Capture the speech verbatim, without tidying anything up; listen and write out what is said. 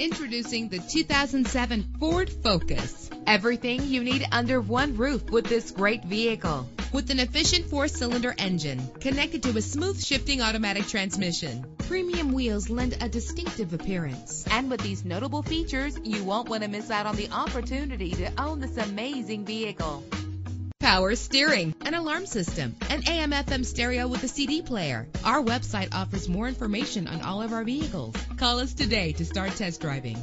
Introducing the two thousand seven Ford Focus. Everything you need under one roof with this great vehicle. With an efficient four-cylinder engine connected to a smooth shifting automatic transmission, premium wheels lend a distinctive appearance. And with these notable features, you won't want to miss out on the opportunity to own this amazing vehicle. Power steering, an alarm system, an A M F M stereo with a C D player. Our website offers more information on all of our vehicles. Call us today to start test driving.